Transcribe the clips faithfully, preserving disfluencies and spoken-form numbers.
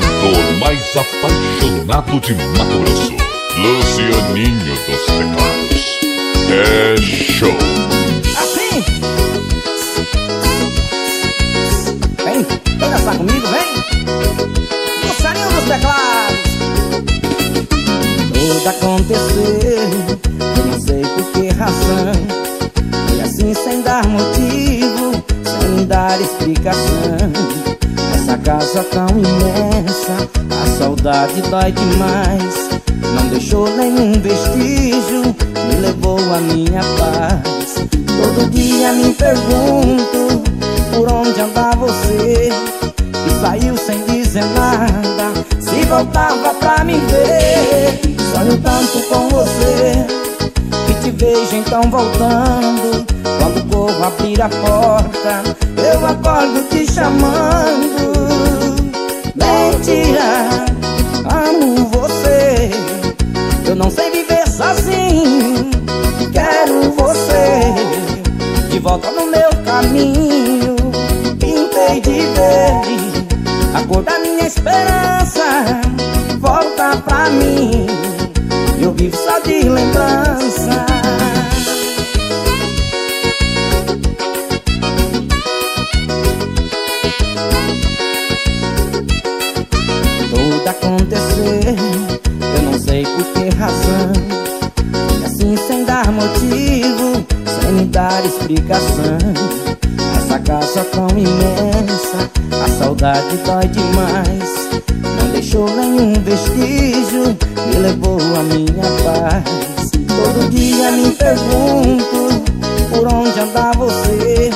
cantor mais apaixonado de Mato Grosso, Lucianinho dos Teclados. É show! Assim! Vem, vem dançar comigo, vem! Lucianinho dos Teclados! Tudo aconteceu, eu não sei por que razão. Foi assim sem dar motivo, sem dar explicação. Essa casa tão imensa, a saudade dói demais. Não deixou nenhum vestígio, me levou a minha paz. Todo dia me pergunto, por onde anda você? E saiu sem dizer nada, se voltava pra me ver. Sonho tanto com você, te vejo então voltando. Quando corro abrir a porta, eu acordo te chamando. Mentira, amo você, eu não sei viver sozinho. Quero você de volta no meu caminho. Pintei de verde a cor da minha esperança, volta pra mim, eu vivo só de lembrança. Tudo aconteceu, eu não sei por que razão. E assim sem dar motivo, sem me dar explicação. Essa casa tão imensa, a saudade dói demais. Não deixou nenhum vestígio, me levou a minha paz. Todo dia me pergunto, por onde anda você?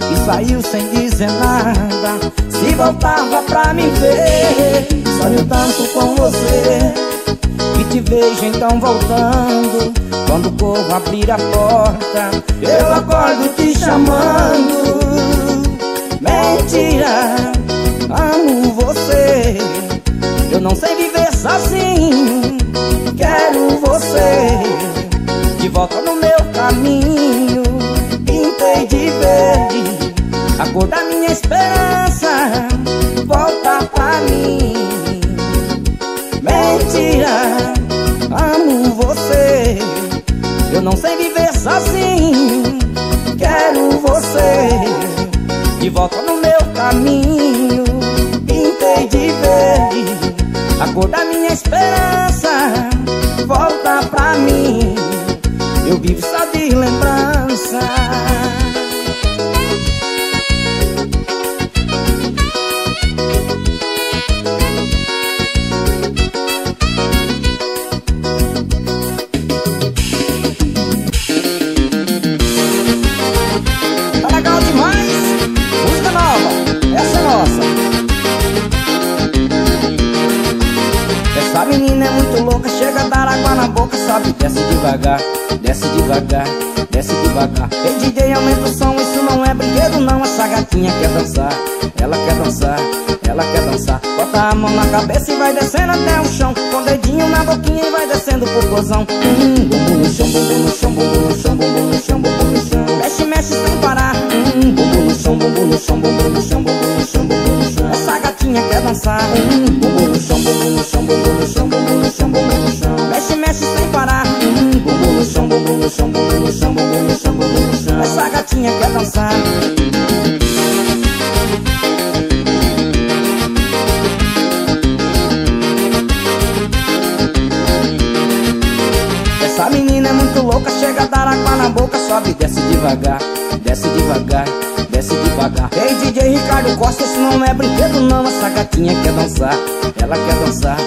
E saiu sem dizer nada, se voltava pra me ver. Sonho tanto com você, e te vejo então voltando. Quando corro abrir a porta, eu acordo te chamando. Mentira, amo você, eu não sei viver sozinho. Quero você de volta no meu caminho. Pintei de verde a cor da minha esperança, volta pra mim. Mentira, amo você, eu não sei viver sozinho. Quero você de volta no meu caminho. Pintei de verde a cor da minha esperança, volta pra mim, eu vivo só de lembrança. Tá legal demais? Música nova, essa é nossa. Essa menina é muito louca, chega a dar água na boca, sabe? Desce devagar, desce devagar, desce devagar. Ei, D J, aumenta o som, isso não é brinquedo não. Essa gatinha quer dançar, ela quer dançar, ela quer dançar. Bota a mão na cabeça e vai descendo até o chão, com o dedinho na boquinha e vai descendo pro cozão. Hum, bumbum no chão, bumbum no chão, bumbum no chão, bumbum no chão, bumbum no chão. Mexe, mexe sem parar. Hum, bumbum no chão, bumbum no chão, bumbum no chão, bumbum no chão, bumbum no chão. Essa gatinha quer dançar. Hum, bumbum no chão, bumbum no chão, bumbum no chão, bumbum no chão, bumbum no chão. Mexe, mexe sem parar. Hum, bumbum no chão, bumbum no chão, bumbum no chão, bumbum no chão, bumbum no chão. Essa gatinha quer dançar. Essa menina é muito louca, chega a dar água na boca, sobe e desce devagar, desce devagar, desce devagar. Ei, D J Ricardo Costa, isso não é brinquedo não. Essa gatinha quer dançar, ela quer dançar,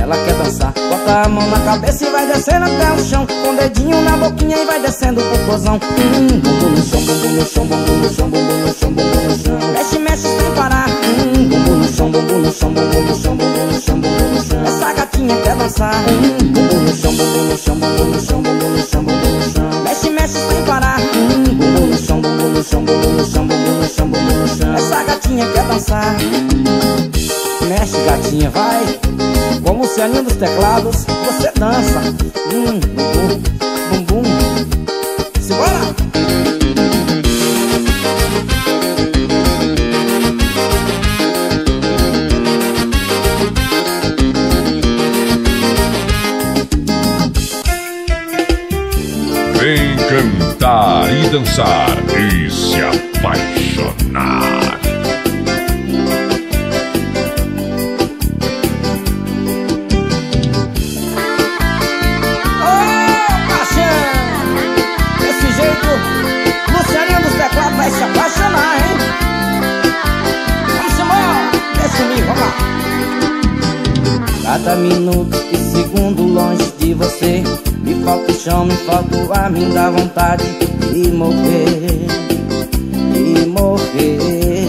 ela quer dançar. Bota a mão na cabeça e vai descendo até o chão, com o dedinho na boquinha e vai descendo pro cozão. Hum, bumbum no chão, bumbum no chão, bumbum no chão, bumbum no chão, bumbum no chão. Mexe, mexe sem parar. Hum, bumbum no chão, bumbum no chão, bumbum no chão, bumbum no chão, bumbum no chão. Essa gatinha quer dançar. Hum, bumbum no chão, bumbum no chão, bumbum no chão, bumbum no chão, bumbum no chão. Mexe, mexe sem parar. Hum, bumbum no chão, bumbum no chão, bumbum no chão, bumbum no chão, bumbum no chão. Essa gatinha quer dançar. Mexe, gatinha, vai. Com o Lucianinho dos Teclados, você dança. Hum, bumbum, bumbum. Simbora! dançar e se apaixonar. Ô, parceiro, desse jeito, Lucianinho dos Teclados vai se apaixonar, hein? Vamos embora, desce comigo, vamos lá. Cada minuto e segundo longe de você, me falta o chão, me falta o ar, me dá vontade de morrer, de morrer.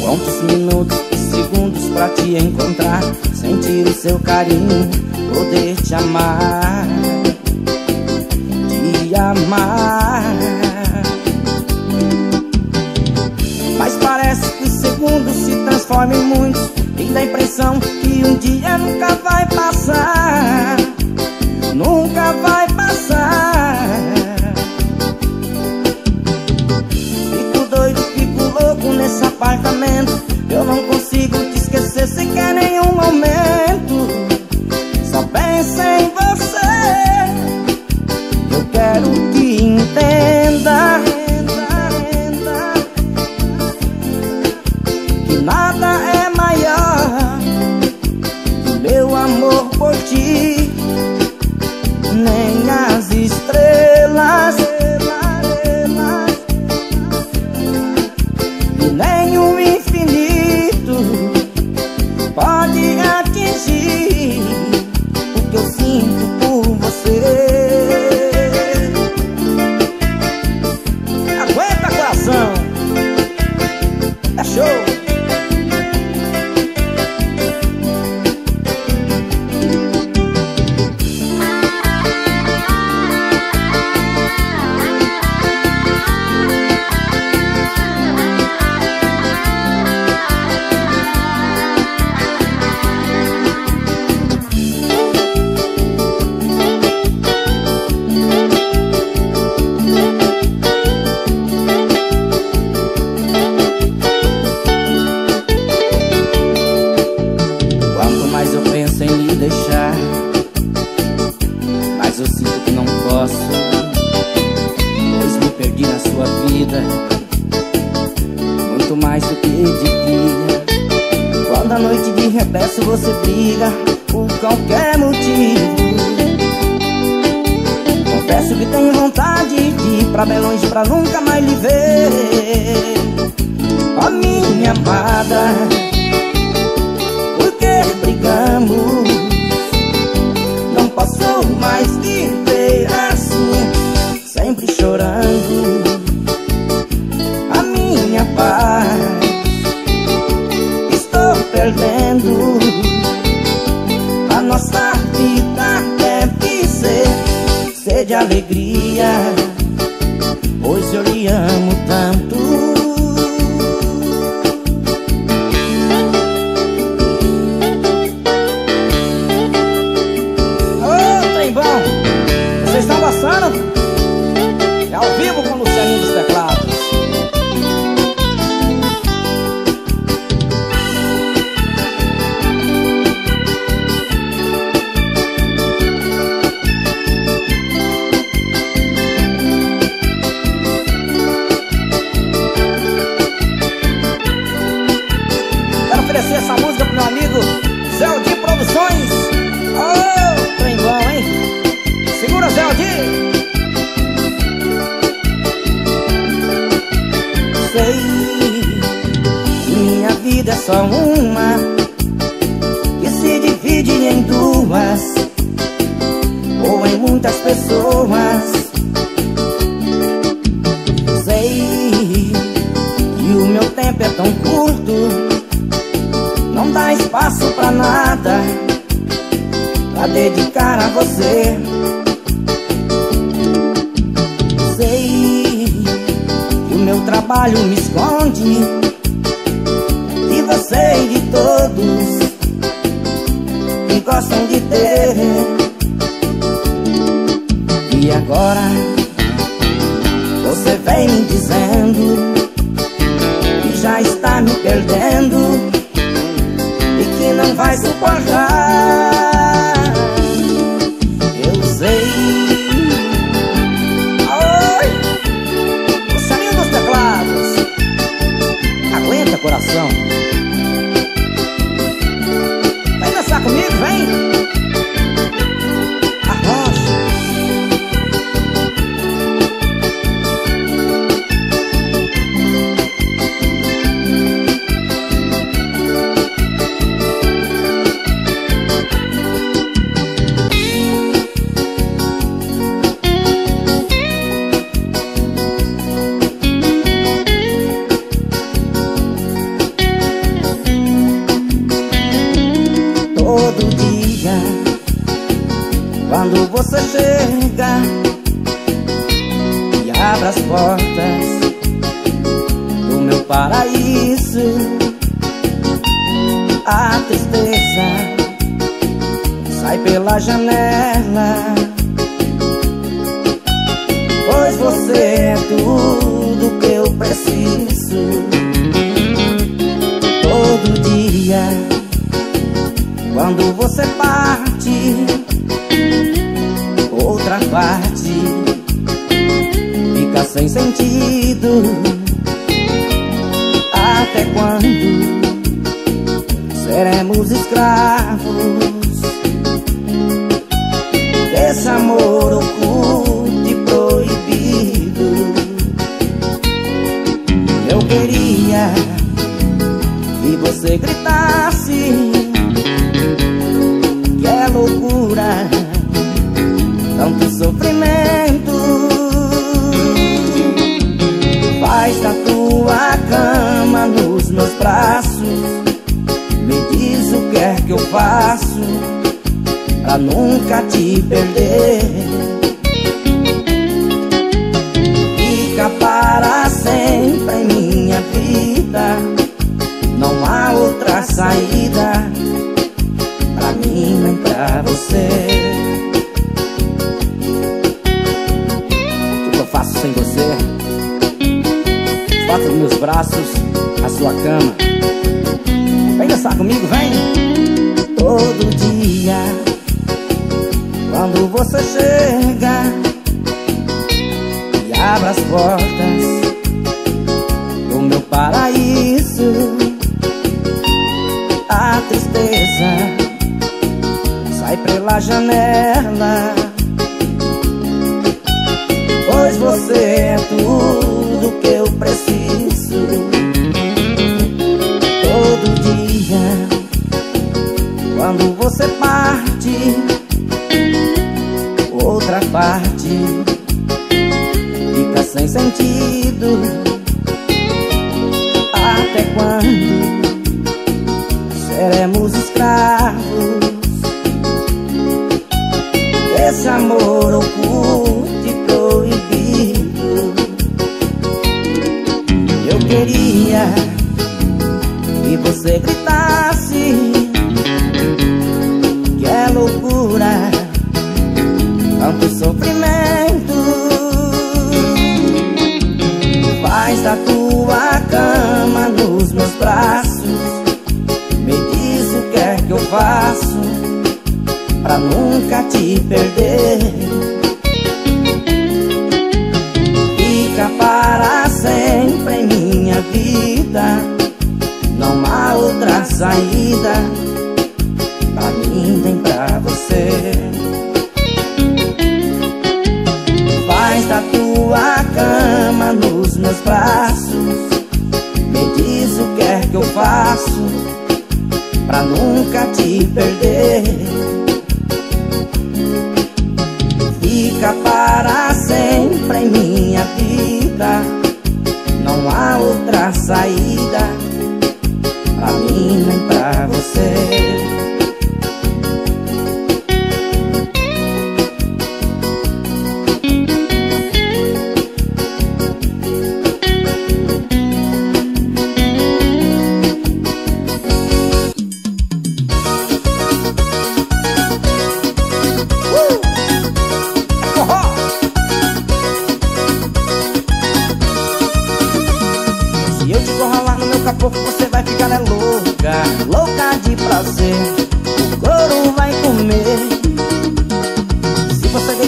Quantos minutos e segundos pra te encontrar, sentir o seu carinho, poder te amar, te amar. Mas parece que os segundos se transformam em muitos, e dá a impressão que um dia nunca vai passar, nunca vai passar. Fico doido, fico louco nesse apartamento, eu não consigo te esquecer sequer nenhum momento, só penso em você. Eu quero que entenda que nada é por ti, nem as estrelas, nem o infinito pode atingir o que eu sinto por você. Aguenta, coração, é show. portas do meu paraíso. A tristeza sai pela janela, pois você é tudo que eu preciso. Todo dia, quando você parte, outra parte sem sentido. Até quando seremos escravos desse amor oculto e proibido? Eu queria que você gritasse que é loucura tanto sofrimento. Faz da tua cama nos meus braços, me diz o que é que eu faço pra nunca te perder. Fica para sempre em minha vida, não há outra saída pra mim nem pra você. O que eu faço sem você? Bota nos meus braços a sua cama. Vem dançar comigo, vem! Todo dia, quando você chega e abre as portas do meu paraíso, a tristeza sai pela janela, pois você é tudo que eu preciso. Todo dia, quando você parte, outra parte fica sem sentido. Até quando seremos escravos desse amor oculto e proibido? Queria que você gritasse que é loucura tanto sofrimento. Faz da tua cama nos meus braços, me diz o que é que eu faço pra nunca te perder. Fica para sempre em mim vida, não há outra saída pra mim nem pra você. Faz da tua cama nos meus braços, me diz o que é que eu faço pra nunca te perder. Fica para sempre em minha vida, não há outra saída pra mim nem pra você. Se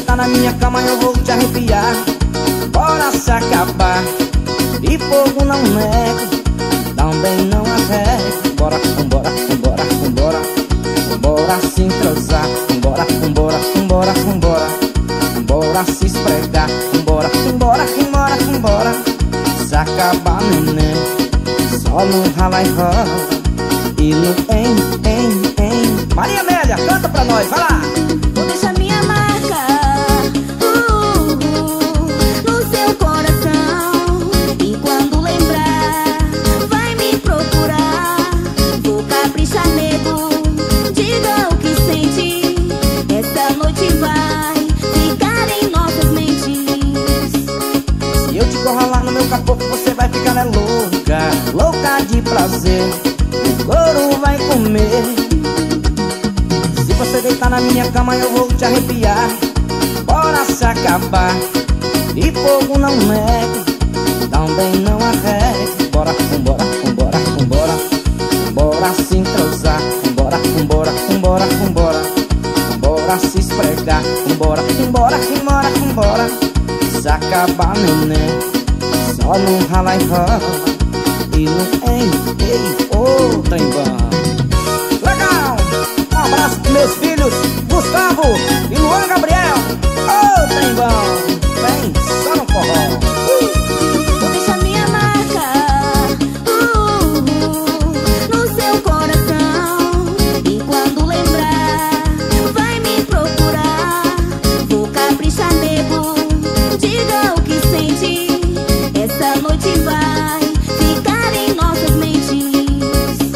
meu caboclo, você vai ficar é louca, louca de prazer. O couro vai comer. Se você deitar na minha cama, eu vou te arrepiar. Bora se acabar, e fogo não é, também não arrega. Bora, vambora, vambora, vambora, bora se entrosar. Vambora, vambora, vambora, vambora, bora se esfregar. Vambora, vambora, vambora, vambora. Se acabar, neném, só no rala e rola e no ei, ei, ô, trembão. Legal! Um abraço pros meus filhos, Gustavo e Luan Gabriel. Ô, trembão, vem só no forró. Uh! Vou deixar minha marca uh, uh, no seu coração. E quando lembrar, vai me procurar. Vou caprichar, nego. Diga o que sente, essa noite vai ficar em nossas mentes.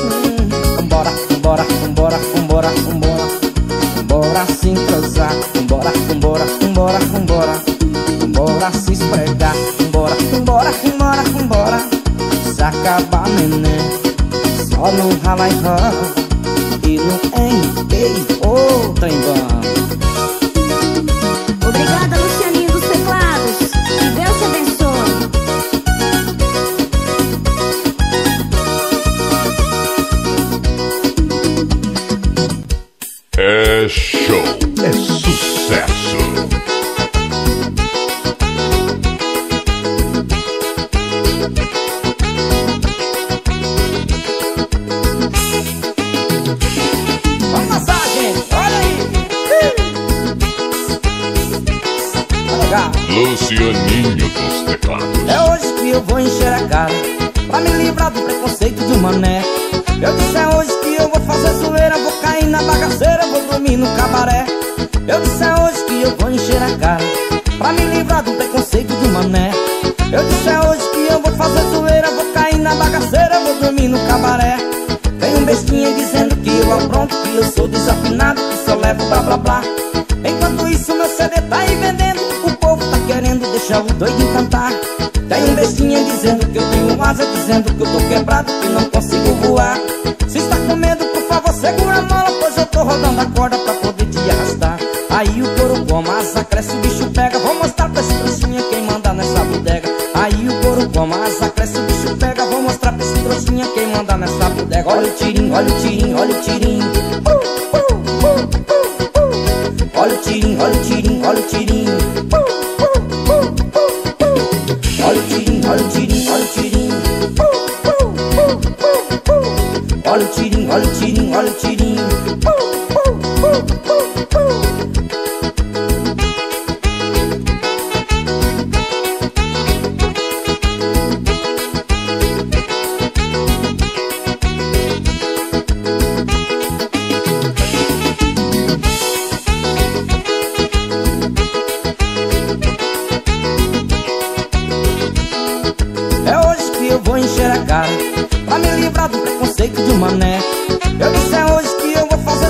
Hum, vambora, vambora, vambora, vambora, vambora, vambora se entrosar. Vambora, vambora, vambora, vambora, vambora se esfregar. Vambora, vambora, vambora, vambora, se acabar, neném, só no rala e rola e no ei, ei, ô, trembão. Obrigada, Lucianinho dos Teclados. Que Deus te abençoe. É show, é sucesso. Vamos passar, gente. Olha aí. Lucianinho dos Teclados. É hoje que eu vou encher a cara pra me livrar do preconceito do mané. Eu disse é hoje que eu vou fazer zoeira, vou cair na bagaceira, vou dormir no cabaré. Eu disse é hoje que eu vou encher a cara pra me livrar do preconceito do mané. Eu disse é hoje que eu vou fazer zoeira, vou cair na bagaceira, vou dormir no cabaré. Tem um bestinha dizendo que eu apronto, que eu sou desafinado, que só levo blá blá blá. Enquanto isso meu C D tá aí vendendo, querendo deixar o doido cantar. Tem um bestinha dizendo que eu tenho asa, dizendo que eu tô quebrado, que não consigo voar. Se está com medo, por favor, segura a mala, pois eu tô rodando a corda pra poder te arrastar. Aí o couro com a asa cresce, o bicho pega. Vou mostrar pra esse trouxinha quem manda nessa bodega. Aí o couro com a asa cresce, o bicho pega. Vou mostrar pra esse trouxinha quem manda nessa bodega. Olha o tirinho, olha o tirinho, olha o tirinho. Uh, uh, uh, uh, uh. Olha o tirinho, olha o tirinho, olha o tirinho. Uh. Olha o tirinho, olha o tirinho, olha o tirinho. Uh, uh, uh, uh, uh. Olha o tirinho, olha o tirinho, olha o tirinho. Uh, uh, uh, uh, pra me livrar do preconceito de mané. Eu disse é hoje que eu vou fazer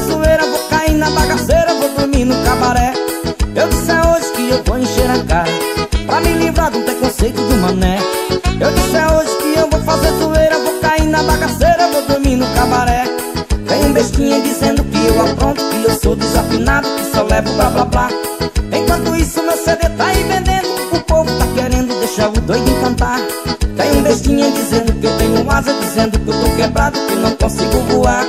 zoeira, vou cair na bagaceira, vou dormir no cabaré. Eu disse é hoje que eu vou encher a cara pra me livrar do preconceito de mané. Eu disse é hoje que eu vou fazer zoeira, vou cair na bagaceira, vou dormir no cabaré. Tem um bestinha dizendo que eu apronto, que eu sou desafinado, que só levo blá blá blá. Enquanto isso meu C D tá aí vendendo, o povo tá querendo deixar o doido encantar. Tem um bestinha dizendo que eu tenho asa, dizendo que eu tô quebrado, que não consigo voar.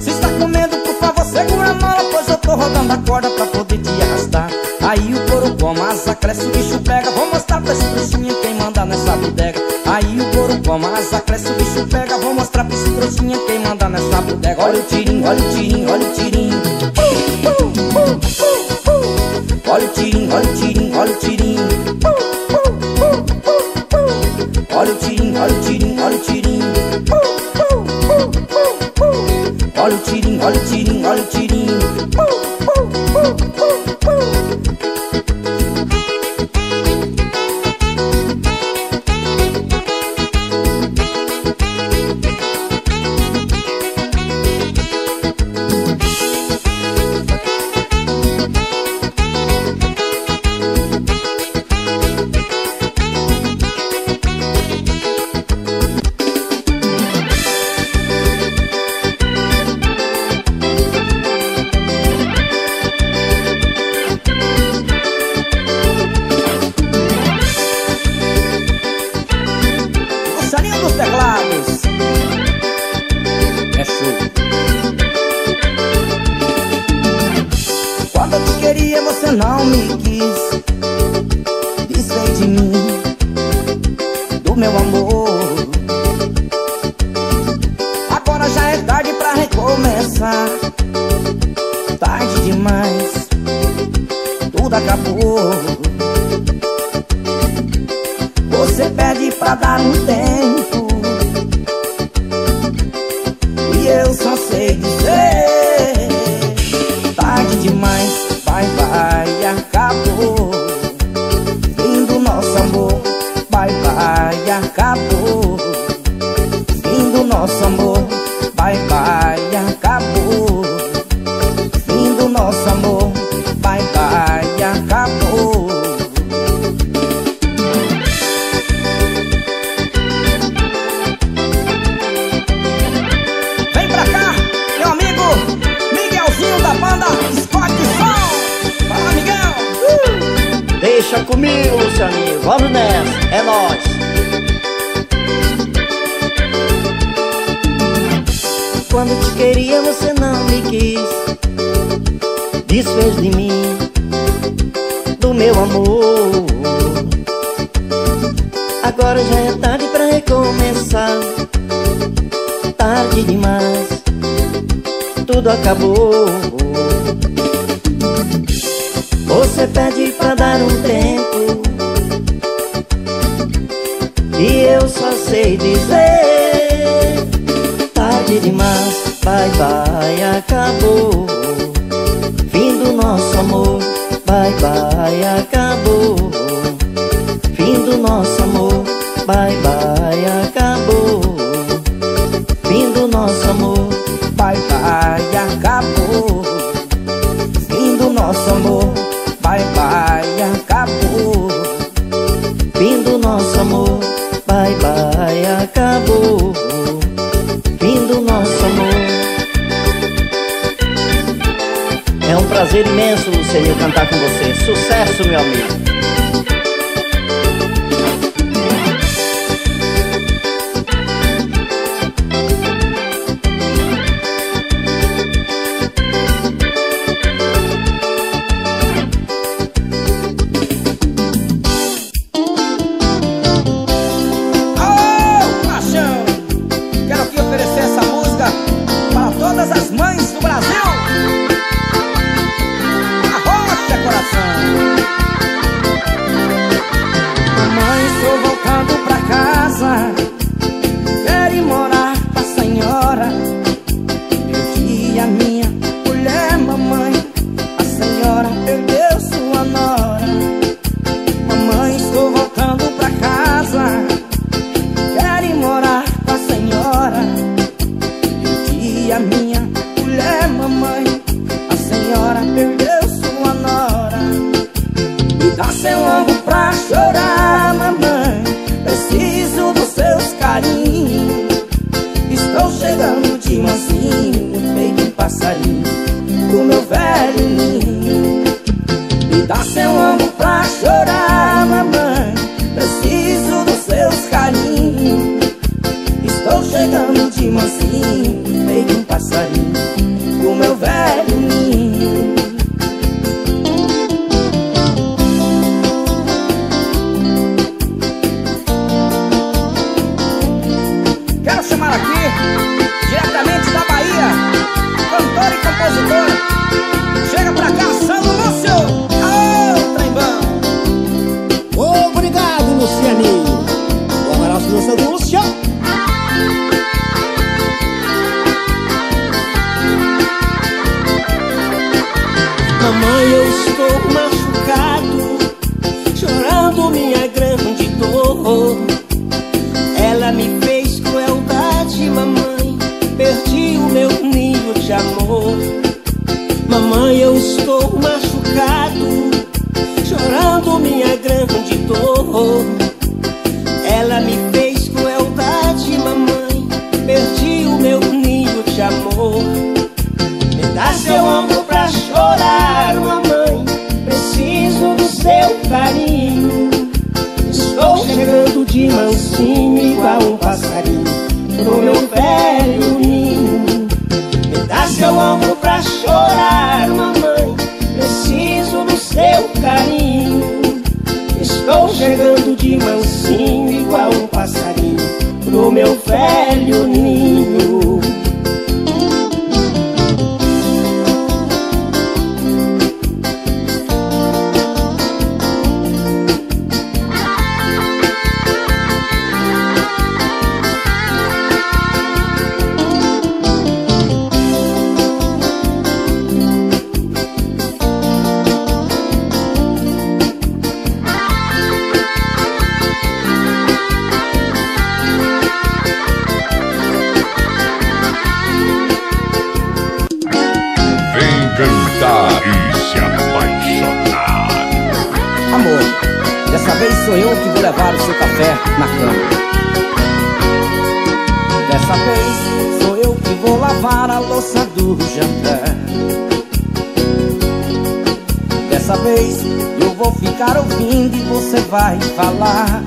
Se está com medo, por favor, segura a mala, pois eu tô rodando a corda pra poder te arrastar. Aí o couro com asa cresce, o bicho pega. Vou mostrar pra esse trouxinha quem manda nessa bodega. Aí o couro com asa cresce, o bicho pega. Vou mostrar pra esse trouxinha quem manda nessa bodega. Olha o tirinho, olha o tirinho, olha o tirinho. Uh, uh, uh, uh, uh. Olha o tirinho, olha o tirinho, olha o tirinho. Uh, uh, uh. Olha o tirinho, olha o tirinho, olha o tirinho. Uh, uh, uh, uh, uh. Olha o tirinho, olha o tirinho, olha o tirinho. Uh, uh, uh, uh, uh. meu amor. Agora já é tarde pra recomeçar. Tarde demais, tudo acabou. Você pede pra dar um tempo e eu só sei dizer: tarde demais, vai, vai, acabou. Lindo nosso amor, vai, vai, acabou. Lindo nosso amor, vai, vai, acabou. Lindo nosso amor, vai, vai, acabou. Deixa comigo, Lucianinho, vamos nessa, é nóis. Quando te queria você não me quis, desfez de mim, do meu amor. Agora já é tarde pra recomeçar. Tarde demais, tudo acabou. Você pede pra dar um tempo e eu só sei dizer: tarde demais, vai, vai, acabou. Fim do nosso amor, vai, vai, acabou. Fim do nosso amor, vai, vai, acabou. Fim do nosso amor, vai, vai, acabou. Fim do nosso amor, vai, vai, acabou. Fim do nosso amor, vai, vai, acabou. Fim do nosso amor. É um prazer imenso, Lucianinho, cantar com você. Sucesso, meu amigo. Estou chegando de mansinho igual um passarinho pro meu velho ninho. Sou eu que vou levar o seu café na cama. Dessa vez sou eu que vou lavar a louça do jantar. Dessa vez eu vou ficar ouvindo e você vai falar.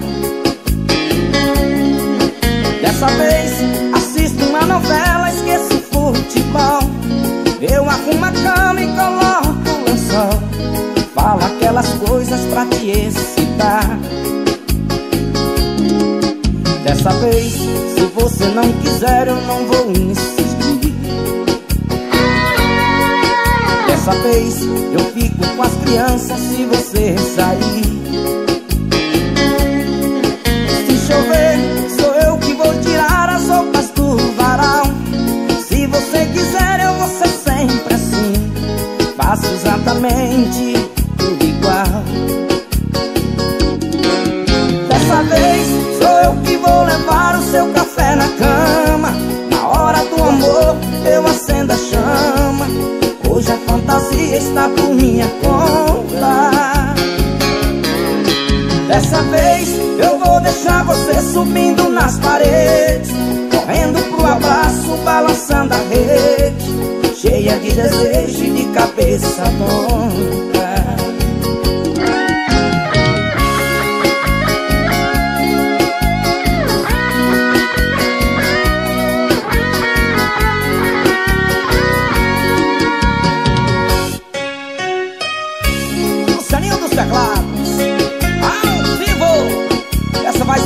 Dessa vez assisto uma novela, esqueço o futebol. Eu arrumo a cama e coloco o lençol. Falo aquelas coisas pra te excitar. Dessa vez, se você não quiser, eu não vou insistir. Dessa vez, eu fico com as crianças se você sair. Se chover, sou eu que vou tirar as roupas do varal. Se você quiser, eu vou ser sempre assim. Faço exatamente tudo igual. Dessa vez sou eu que vou levar o seu café na cama. Na hora do amor eu acendo a chama. Hoje a fantasia está por minha conta. Dessa vez eu vou deixar você subindo nas paredes, correndo pro abraço, balançando a rede, cheia de desejo e de cabeça tonta.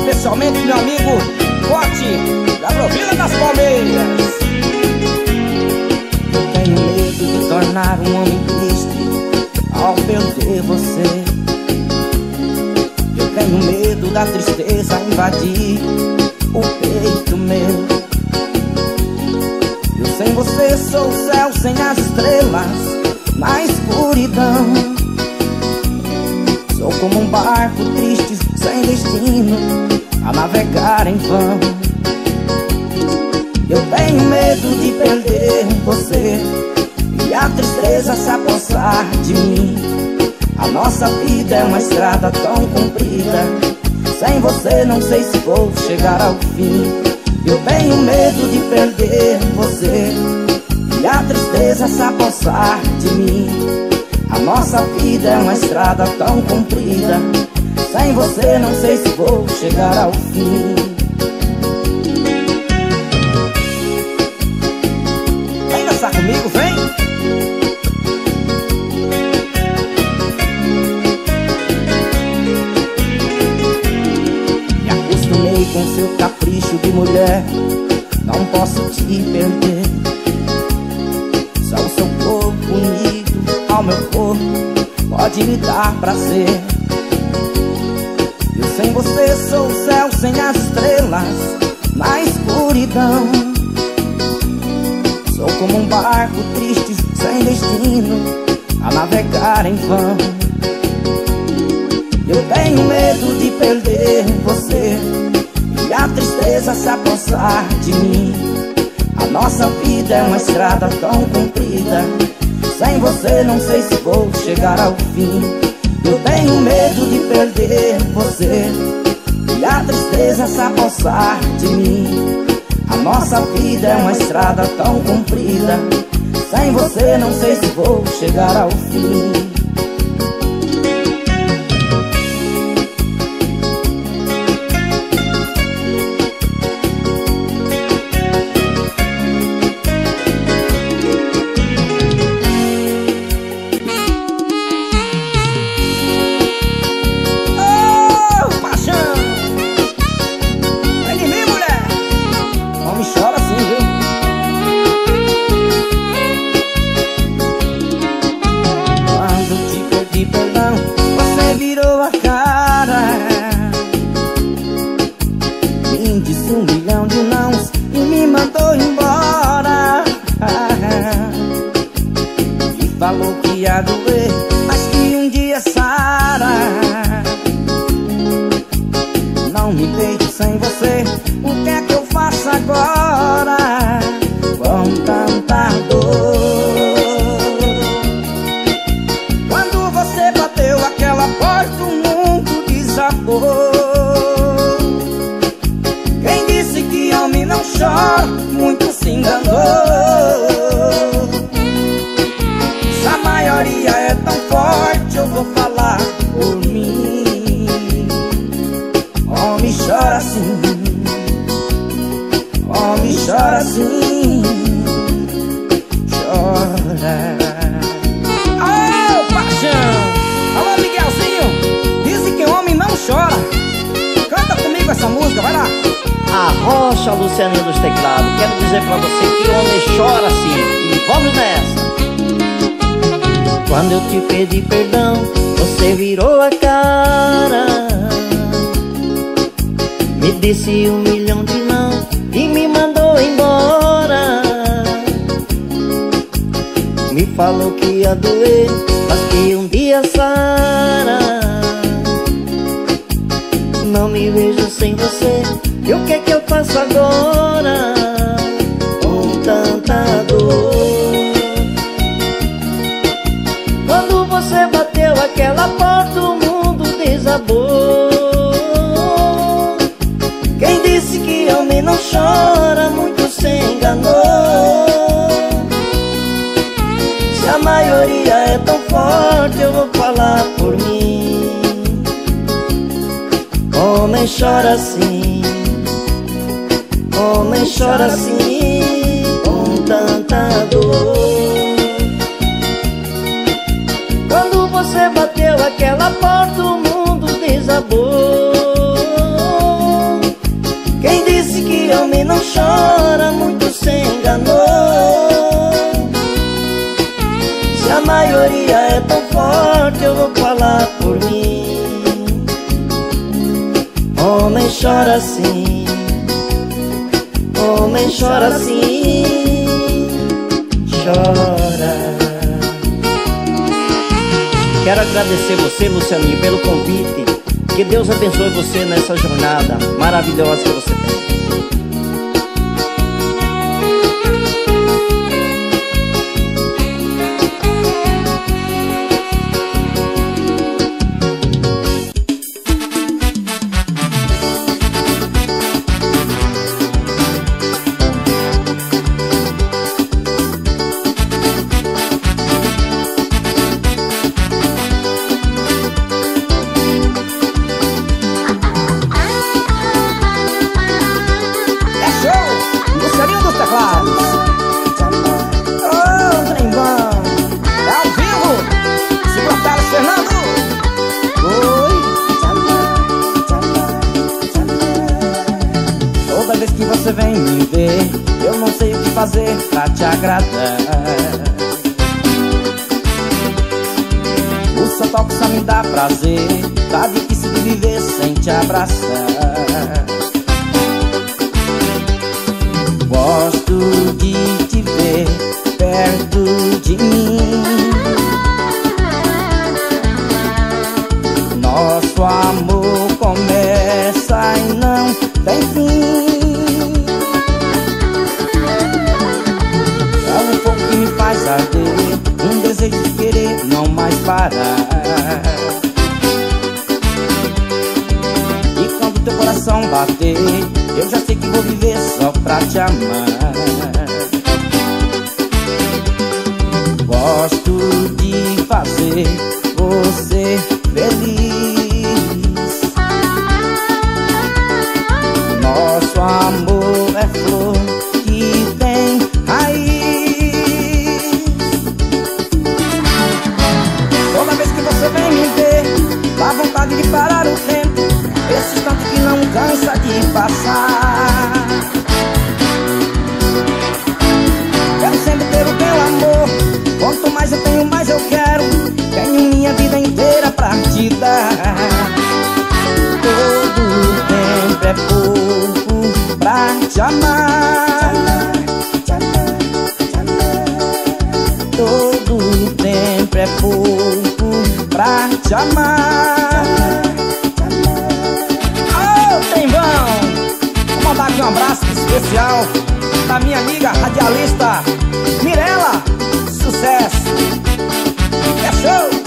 Especialmente meu amigo Cote, da província das Palmeiras. Tenho medo de tornar um homem triste ao perder você. Eu tenho medo da tristeza invadir o peito meu. Eu sem você sou o céu sem as estrelas, na escuridão. Sou como um barco triste sem destino, a navegar em vão. Eu tenho medo de perder você e a tristeza se apossar de mim. A nossa vida é uma estrada tão comprida, sem você não sei se vou chegar ao fim. Eu tenho medo de perder você e a tristeza se apossar de mim. A nossa vida é uma estrada tão comprida, sem você não sei se vou chegar ao fim. Vem dançar comigo, vem! Me acostumei com seu capricho de mulher, não posso te perder. Só o seu corpo unido ao meu corpo pode me dar prazer. Sem você sou o céu sem as estrelas, na escuridão. Sou como um barco triste sem destino, a navegar em vão. Eu tenho medo de perder você e a tristeza se apossar de mim. A nossa vida é uma estrada tão comprida, sem você não sei se vou chegar ao fim. Eu tenho medo de perder você e a tristeza se apossar de mim. A nossa vida é uma estrada tão comprida, sem você não sei se vou chegar ao fim. disse um milhão de nãos e me mandou embora. E falou que ia doer, mas que um dia sara. Não me deixe sem você, o que é que eu faço agora? Com tanta dor. Quando você bateu aquela voz, o mundo desabou. Quem disse que homem não chora, muito se enganou. Se a maioria é tão forte, eu vou falar por mim. Homem chora assim, homem chora assim, chora. Alô, paixão! Alô, Miguelzinho! Dizem que o homem não chora. Canta comigo essa música, vai lá. Arrocha, Lucianinho dos Teclados. Quero dizer pra você que o homem chora assim. E vamos nessa. Quando eu te pedi perdão, você virou a cara. Me disse um milhão de não e me mandou embora. Me falou que ia doer, mas que um dia sara. Não me vejo sem você, e o que é que eu faço agora? Com tanta dor. Quando você bateu aquela porta, o mundo desabou. Que homem não chora, muito se enganou. Se a maioria é tão forte, eu vou falar por mim. Homem chora assim, homem chora assim, com tanta dor. Quando você bateu aquela porta, o mundo desabou. Homem não chora, muito se enganou. Se a maioria é tão forte, eu vou falar por mim. Homem chora assim, homem chora assim, chora. Quero agradecer você, Lucianinho, pelo convite. Que Deus abençoe você nessa jornada maravilhosa que você tem. Todo tempo é pouco amar. Todo o tempo é pouco pra te amar. Ô, oh, tem vão. Vou mandar aqui um abraço especial da minha amiga radialista Mirela, sucesso. É show.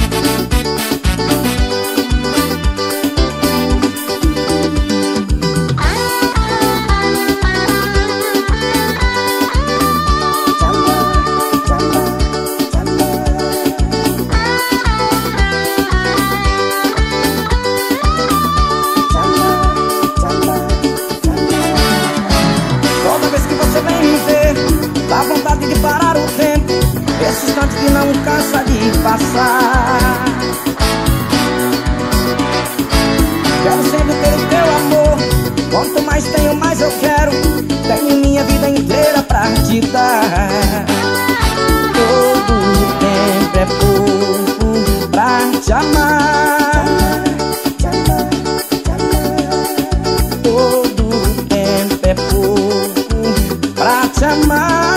Passar. Quero sempre ter o teu amor. Quanto mais tenho, mais eu quero. Tenho minha vida inteira pra te dar. Todo o tempo é pouco pra te amar. Todo o tempo é pouco pra te amar.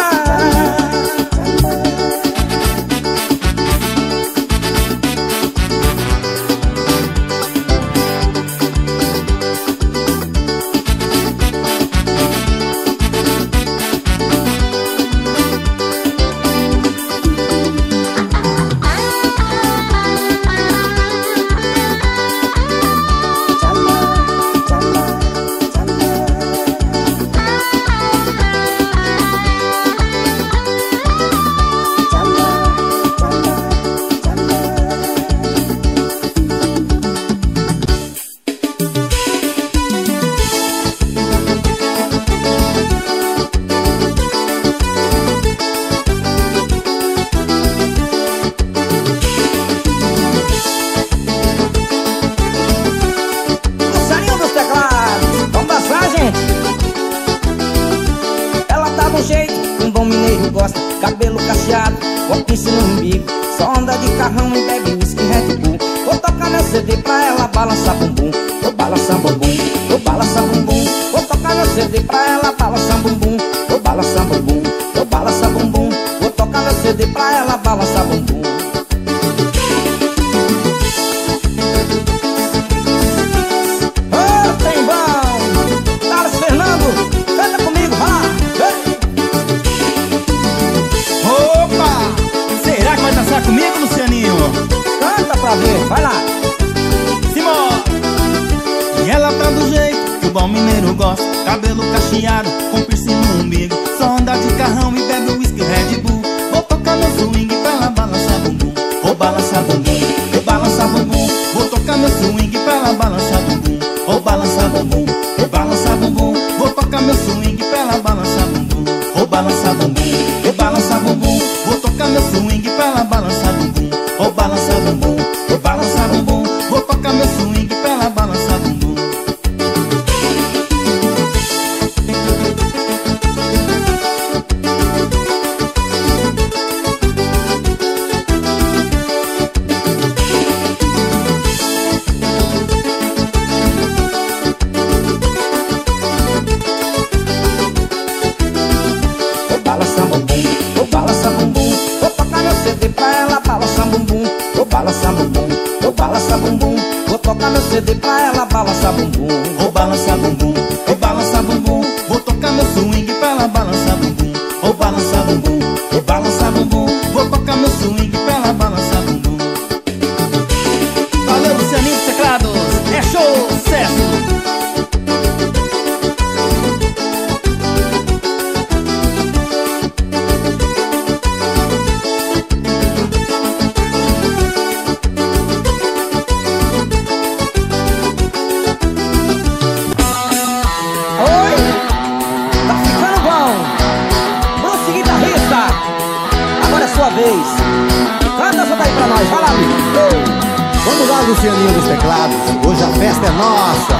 Lucianinho dos Teclados, hoje a festa é nossa.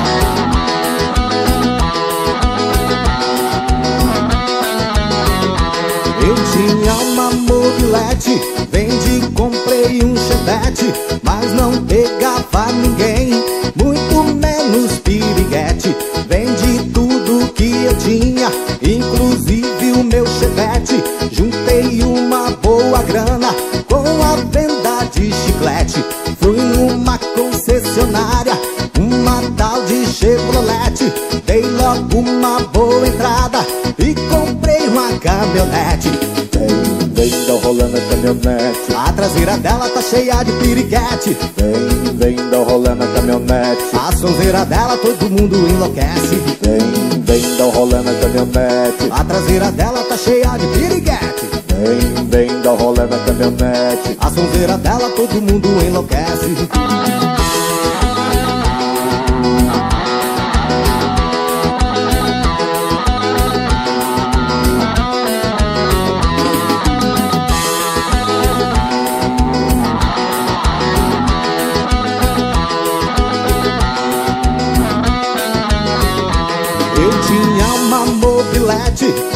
Eu tinha uma mobilete, vendi, comprei um Chevette, mas não pegava ninguém, muito menos piriguete. Vendi tudo que eu tinha, meu Chevette, juntei uma boa grana com a venda de chiclete. Fui numa concessionária, uma tal de Chevrolet, dei logo uma boa entrada e comprei uma caminhonete. Vem, vem, dá um rolê na caminhonete, a traseira dela tá cheia de piriguete. Vem, vem, dá um rolê na caminhonete, a sonzeira dela todo mundo enlouquece. Vem, vem, dá um rolê na caminhonete, a traseira dela tá cheia de piriguete. Vem, vem, dá um rolê na caminhonete, a sonzeira dela todo mundo enlouquece.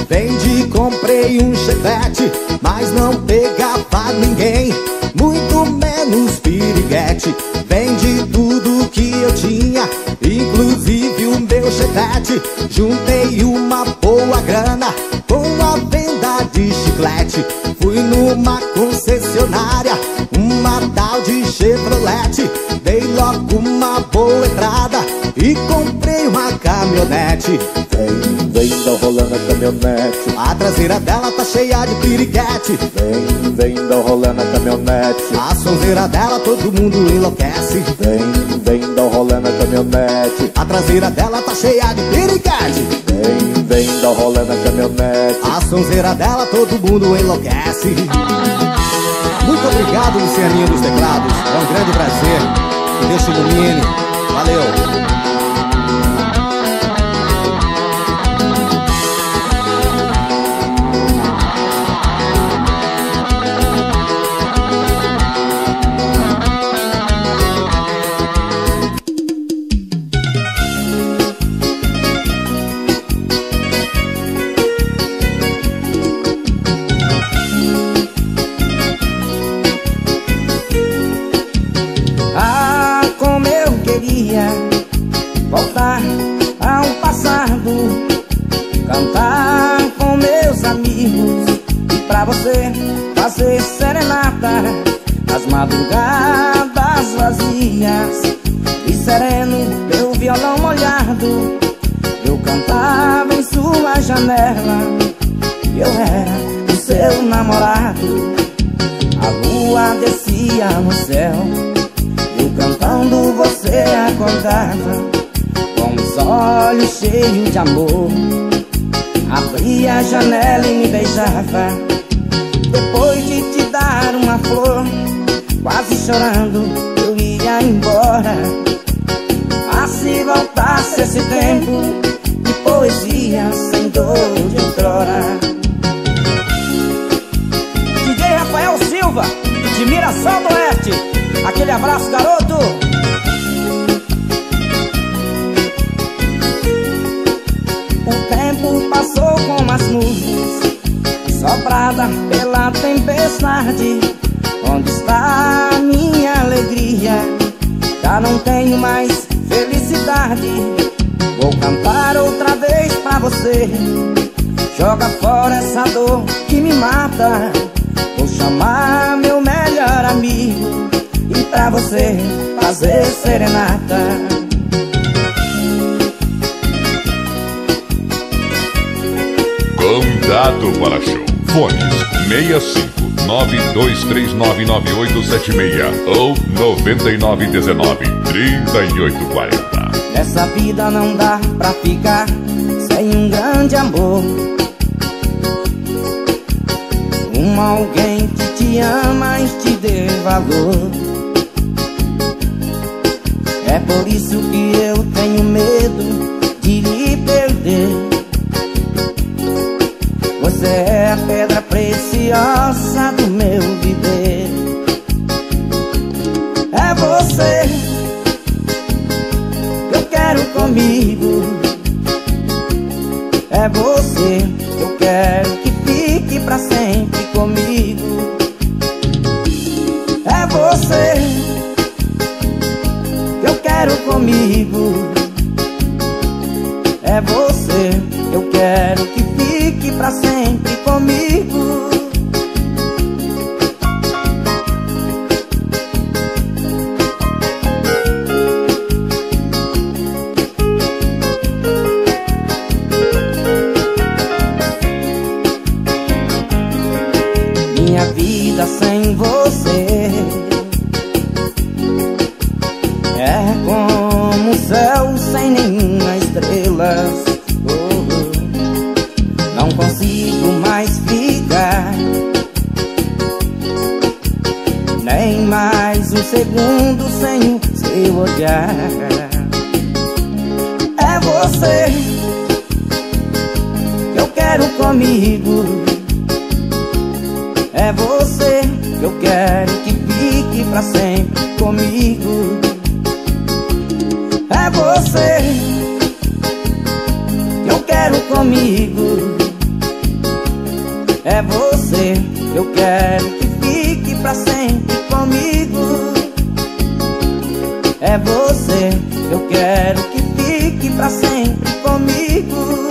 Vendi, comprei um Chevette, mas não pegava ninguém, muito menos piriguete. Vendi tudo que eu tinha, inclusive o meu Chevette, juntei uma boa grana com a venda de chiclete. Fui numa concessionária, uma tal de Chevrolet, dei logo uma boa entrada e comprei uma caminhonete. Vem, vem, dá um rolê na caminhonete, a traseira dela tá cheia de piriguete. Vem, vem, dá um rolê na caminhonete, a sonzeira dela todo mundo enlouquece. Vem, vem, dá um rolê na caminhonete, a traseira dela tá cheia de piriguete. Vem, vem, dá um rolê na caminhonete, a sonzeira dela todo mundo enlouquece. Muito obrigado, Lucianinho dos Teclados, é um grande prazer, que Deus te ilumine, valeu. Madrugadas vazias e sereno, meu violão molhado, eu cantava em sua janela, eu era o seu namorado. A lua descia no céu, eu cantando você acordava, com os olhos cheios de amor, abria a janela e me beijava. Depois de te dar uma flor, quase chorando eu ia embora. Mas se voltasse esse tempo de poesia sem dor de outrora. D J Rafael Silva, de Mirassol do Oeste, aquele abraço, garoto. O tempo passou como as nuvens, soprada pela tempestade. Onde está a minha alegria? Já não tenho mais felicidade. Vou cantar outra vez pra você. Joga fora essa dor que me mata. Vou chamar meu melhor amigo e pra você fazer serenata. Convidado para show. Fones sessenta e cinco nove dois três nove nove oito sete seis ou nove nove um nove três oito quatro zero. Nessa vida não dá pra ficar sem um grande amor, um alguém que te ama e te dê valor. É por isso que eu tenho medo de lhe perder. Você é a pedra preciosa do meu viver. É você que eu quero comigo. É você que eu quero que fique pra sempre comigo. É você que eu quero comigo. É você que eu quero que fique pra sempre. vida sem você é como um céu sem nenhuma estrela. Oh, não consigo mais ficar nem mais um segundo sem o seu olhar. É você que eu quero comigo, é você que eu quero que fique pra sempre comigo. É você que eu quero comigo, é você que eu quero que fique pra sempre comigo. É você que eu quero que fique pra sempre comigo.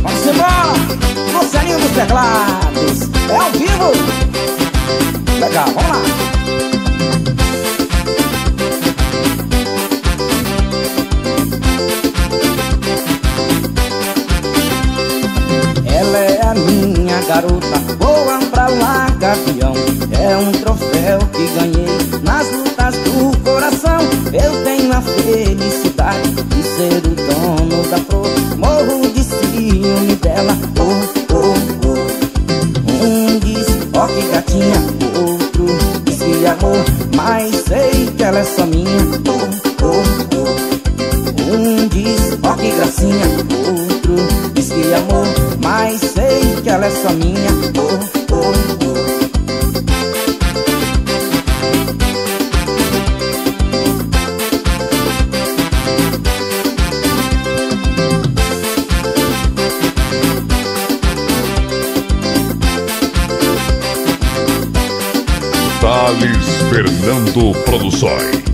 Vamos embora! Teclados. É ao vivo. Legal, vamos lá. Ela é a minha garota, voa pra lá, gavião. É um troféu que ganhei nas lutas do coração. Eu tenho a felicidade de ser o dono da flor. Morro de ciúme dela. Oh, oh, oh. Um diz, ó que gatinha. O outro diz que amor, mas sei que ela é só minha. Oh, oh, oh. Um diz, ó que gracinha. O outro diz que amor, mas sei que ela é só minha. Oh, oh, oh. Fernando Produções.